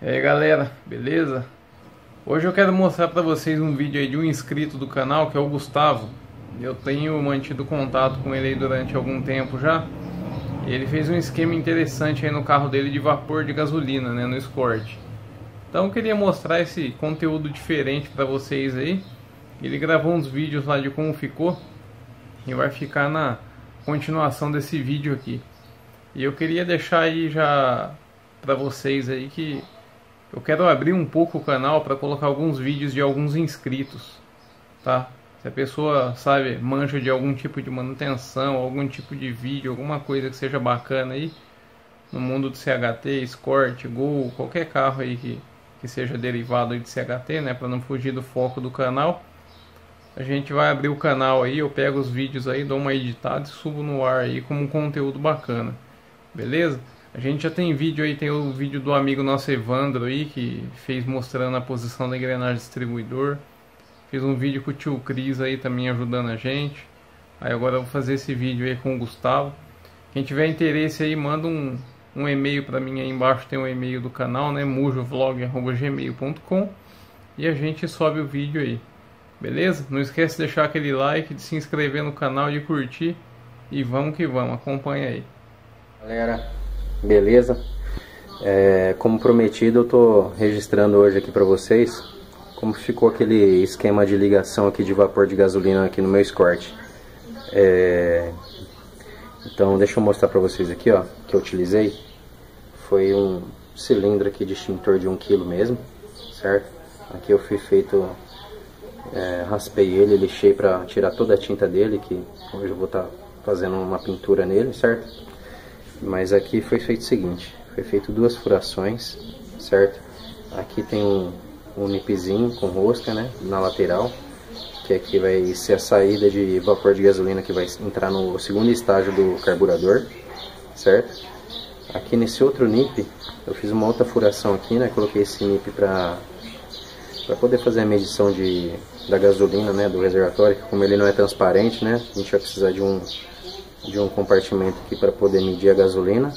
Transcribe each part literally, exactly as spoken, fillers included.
E aí galera, beleza? Hoje eu quero mostrar para vocês um vídeo aí de um inscrito do canal, que é o Gustavo. Eu tenho mantido contato com ele aí durante algum tempo já. Ele fez um esquema interessante aí no carro dele de vapor de gasolina, né, no Escort. Então eu queria mostrar esse conteúdo diferente para vocês aí. Ele gravou uns vídeos lá de como ficou e vai ficar na continuação desse vídeo aqui. E eu queria deixar aí já para vocês aí que eu quero abrir um pouco o canal para colocar alguns vídeos de alguns inscritos, tá? Se a pessoa, sabe, manja de algum tipo de manutenção, algum tipo de vídeo, alguma coisa que seja bacana aí, no mundo do C H T, Escort, Gol, qualquer carro aí que, que seja derivado de C H T, né? Para não fugir do foco do canal. A gente vai abrir o canal aí, eu pego os vídeos aí, dou uma editada e subo no ar aí como um conteúdo bacana, beleza? A gente já tem vídeo aí, tem o vídeo do amigo nosso Evandro aí, que fez mostrando a posição da engrenagem distribuidor. Fiz um vídeo com o tio Cris aí também ajudando a gente. Aí agora eu vou fazer esse vídeo aí com o Gustavo. Quem tiver interesse aí, manda um, um e-mail pra mim aí embaixo, tem um e-mail do canal, né? mujo vlog arroba gmail ponto com. E a gente sobe o vídeo aí, beleza? Não esquece de deixar aquele like, de se inscrever no canal, de curtir. E vamos que vamos, acompanha aí. Galera, beleza? É, como prometido, eu tô registrando hoje aqui para vocês como ficou aquele esquema de ligação aqui de vapor de gasolina aqui no meu Escort. É, então deixa eu mostrar para vocês aqui, ó, que eu utilizei. Foi um cilindro aqui de extintor de um quilo mesmo, certo? Aqui eu fui feito, é, raspei ele, lixei para tirar toda a tinta dele, que hoje eu vou estar tá fazendo uma pintura nele, certo? Mas aqui foi feito o seguinte, foi feito duas furações, certo? Aqui tem um, um nipzinho com rosca, né, na lateral, que aqui vai ser a saída de vapor de gasolina que vai entrar no segundo estágio do carburador, certo? Aqui nesse outro nip, eu fiz uma outra furação aqui, né, coloquei esse nip para para poder fazer a medição de, da gasolina, né, do reservatório, que como ele não é transparente, né, a gente vai precisar de um... de um compartimento aqui para poder medir a gasolina.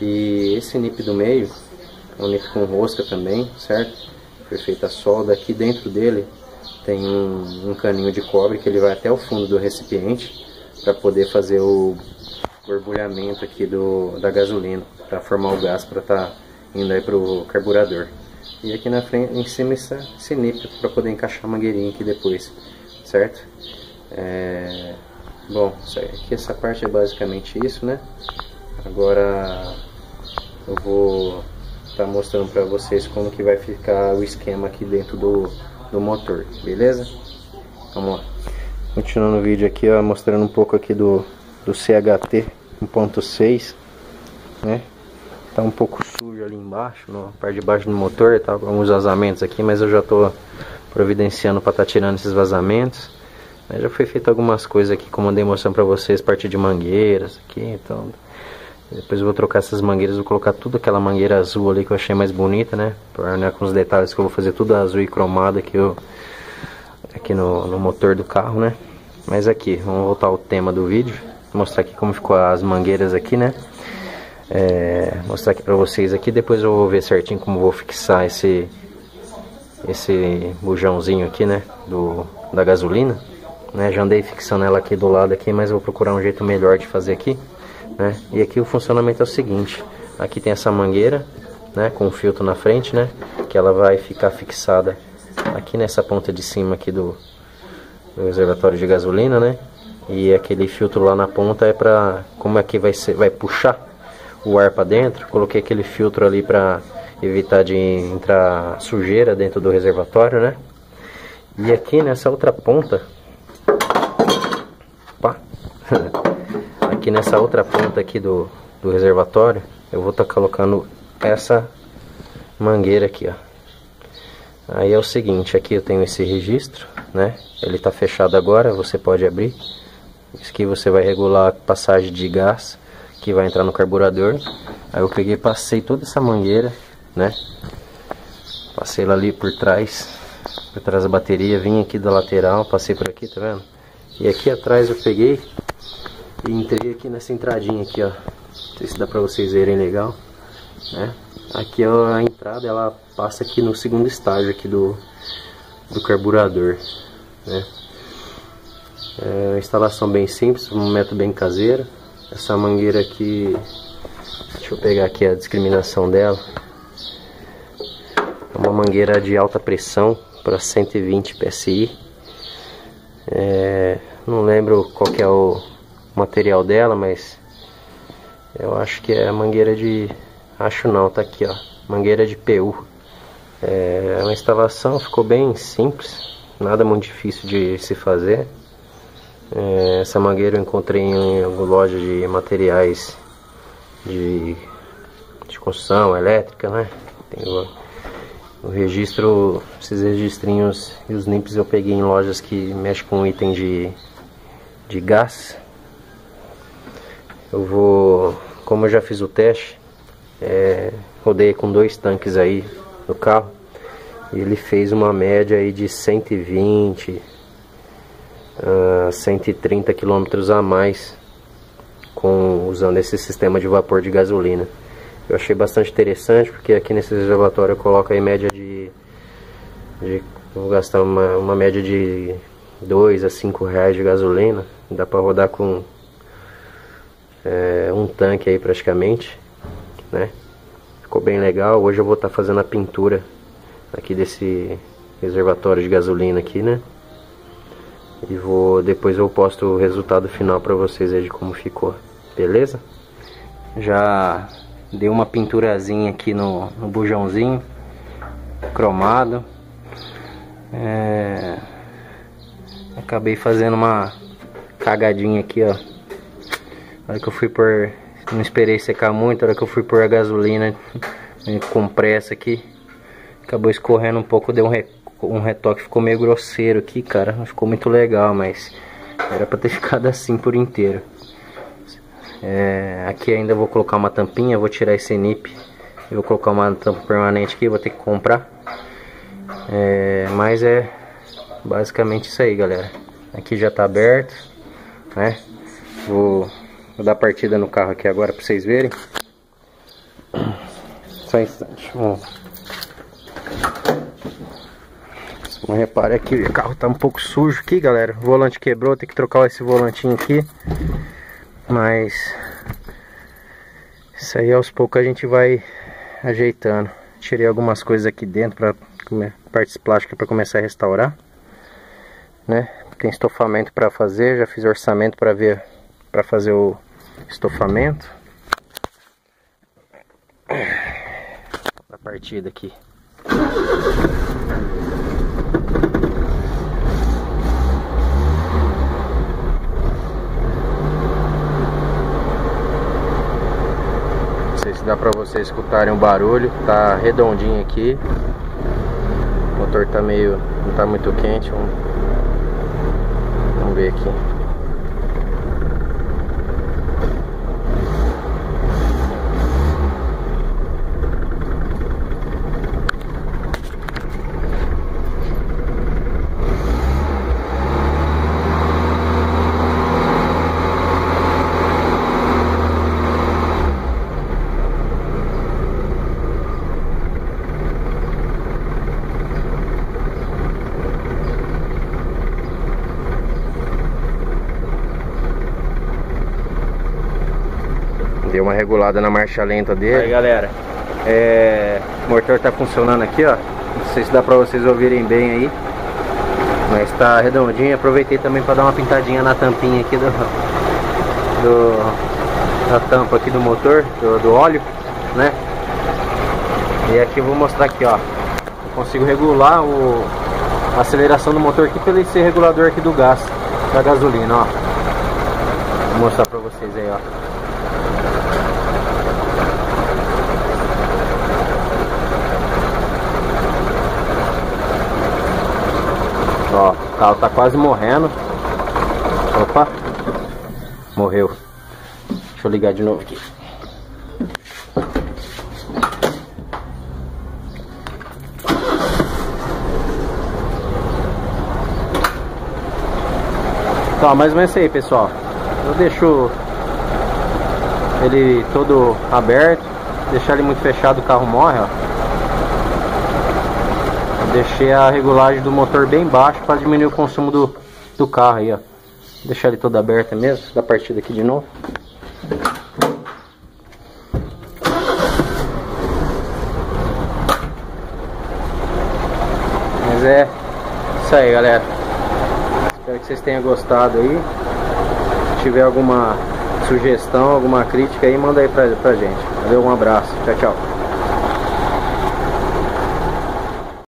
E esse nip do meio é um nip com rosca também, certo? Foi feita a solda. Aqui dentro dele tem um, um caninho de cobre que ele vai até o fundo do recipiente para poder fazer o borbulhamento aqui do, da gasolina, para formar o gás para estar tá indo aí para o carburador. E aqui na frente, em cima, esse nip para poder encaixar a mangueirinha aqui depois, certo? É... Bom, aqui essa parte é basicamente isso, né? Agora eu vou estar tá mostrando para vocês como que vai ficar o esquema aqui dentro do, do motor, beleza? Vamos lá. Continuando o vídeo aqui, ó, mostrando um pouco aqui do, do C H T um ponto seis, né? Tá um pouco sujo ali embaixo, na parte de baixo do motor, tá alguns vazamentos aqui, mas eu já tô providenciando para estar tá tirando esses vazamentos. Já foi feito algumas coisas aqui, como eu andei mostrando pra vocês, parte de mangueiras aqui, então... Depois eu vou trocar essas mangueiras, vou colocar tudo aquela mangueira azul ali que eu achei mais bonita, né? Pra, né, com os detalhes que eu vou fazer tudo azul e cromada aqui, eu, aqui no, no motor do carro, né? Mas aqui, vamos voltar ao tema do vídeo, mostrar aqui como ficou as mangueiras aqui, né? É, mostrar aqui pra vocês aqui, depois eu vou ver certinho como vou fixar esse... Esse bujãozinho aqui, né? Do, da gasolina. Né, já andei fixando ela aqui do lado aqui, mas eu vou procurar um jeito melhor de fazer aqui, né? E aqui o funcionamento é o seguinte: aqui tem essa mangueira, né, com o filtro na frente, né, que ela vai ficar fixada aqui nessa ponta de cima aqui do, do reservatório de gasolina, né? E aquele filtro lá na ponta é para, como é que vai ser, vai puxar o ar para dentro. Coloquei aquele filtro ali para evitar de entrar sujeira dentro do reservatório, né? E aqui nessa outra ponta, aqui nessa outra ponta aqui do, do reservatório, eu vou estar tá colocando essa mangueira aqui, ó. Aí é o seguinte, aqui eu tenho esse registro, né? Ele tá fechado agora, você pode abrir. Isso aqui você vai regular a passagem de gás que vai entrar no carburador. Aí eu peguei, passei toda essa mangueira, né? Passei ela ali por trás, por trás da bateria, vim aqui da lateral, passei por aqui, tá vendo? E aqui atrás eu peguei e entrei aqui nessa entradinha aqui, ó. Não sei se dá pra vocês verem legal, né? Aqui é a entrada entrada, ela passa aqui no segundo estágio aqui do, do carburador, né? É uma instalação bem simples, um método bem caseiro. Essa mangueira aqui, deixa eu pegar aqui a discriminação dela. É uma mangueira de alta pressão para cento e vinte P S I. É, não lembro qual que é o material dela, mas eu acho que é a mangueira de... Acho não, tá aqui, ó. Mangueira de P U. É uma instalação, ficou bem simples. Nada muito difícil de se fazer. É, essa mangueira eu encontrei em alguma loja de materiais de, de construção elétrica, né? Tem o, o registro, esses registrinhos e os nips eu peguei em lojas que mexem com item de, de gás. Eu vou, como eu já fiz o teste, é, rodei com dois tanques aí no carro e ele fez uma média aí de cento e vinte a cento e trinta quilômetros a mais com, usando esse sistema de vapor de gasolina. Eu achei bastante interessante, porque aqui nesse reservatório eu coloco aí média de, de vou gastar uma, uma média de dois a cinco reais de gasolina. Dá para rodar com é, um tanque aí praticamente, né? Ficou bem legal. Hoje eu vou estar tá fazendo a pintura aqui desse reservatório de gasolina aqui, né? E vou, depois eu posto o resultado final para vocês aí de como ficou, beleza? Já dei uma pinturazinha aqui no, no bujãozinho, cromado. É... Acabei fazendo uma cagadinha aqui, ó. Na hora que eu fui por... Não esperei secar muito, na hora que eu fui por a gasolina com pressa aqui, acabou escorrendo um pouco, deu um recuo. Um retoque ficou meio grosseiro aqui, cara. Não ficou muito legal, mas era pra ter ficado assim por inteiro. É, aqui ainda vou colocar uma tampinha, vou tirar esse nip. Eu vou colocar uma tampa permanente aqui, vou ter que comprar. É, mas é basicamente isso aí, galera. Aqui já tá aberto, né? Vou, vou dar partida no carro aqui agora pra vocês verem. Só um instante, vamos... Repare aqui, o carro tá um pouco sujo aqui, galera. O volante quebrou, tem que trocar esse volantinho aqui. Mas isso aí aos poucos a gente vai ajeitando. Tirei algumas coisas aqui dentro, para partes plásticas, para começar a restaurar, né? Tem estofamento para fazer, já fiz orçamento para ver, para fazer o estofamento. A partida aqui. Dá pra vocês escutarem o barulho. Tá redondinho aqui. O motor tá meio... Não tá muito quente. Vamos, Vamos ver aqui. Deu uma regulada na marcha lenta dele. Aí, galera, é... o motor tá funcionando aqui, ó. Não sei se dá pra vocês ouvirem bem aí, mas tá redondinho. Aproveitei também pra dar uma pintadinha na tampinha aqui do... do... da tampa aqui do motor, do, do óleo, né? E aqui eu vou mostrar aqui, ó. Eu consigo regular o... a aceleração do motor aqui pelo esse regulador aqui do gás, da gasolina, ó. Vou mostrar pra vocês aí, ó. Ó, o carro tá quase morrendo. Opa, morreu. Deixa eu ligar de novo aqui. Tá, mais ou menos isso aí, pessoal. Eu deixo ele todo aberto. Deixar ele muito fechado, o carro morre, ó. Deixei a regulagem do motor bem baixa para diminuir o consumo do, do carro aí, ó. Deixar ele toda aberta mesmo, da partida aqui de novo. Mas é isso aí, galera. Espero que vocês tenham gostado aí. Se tiver alguma sugestão, alguma crítica aí, manda aí pra, pra gente. Valeu, um abraço. Tchau, tchau.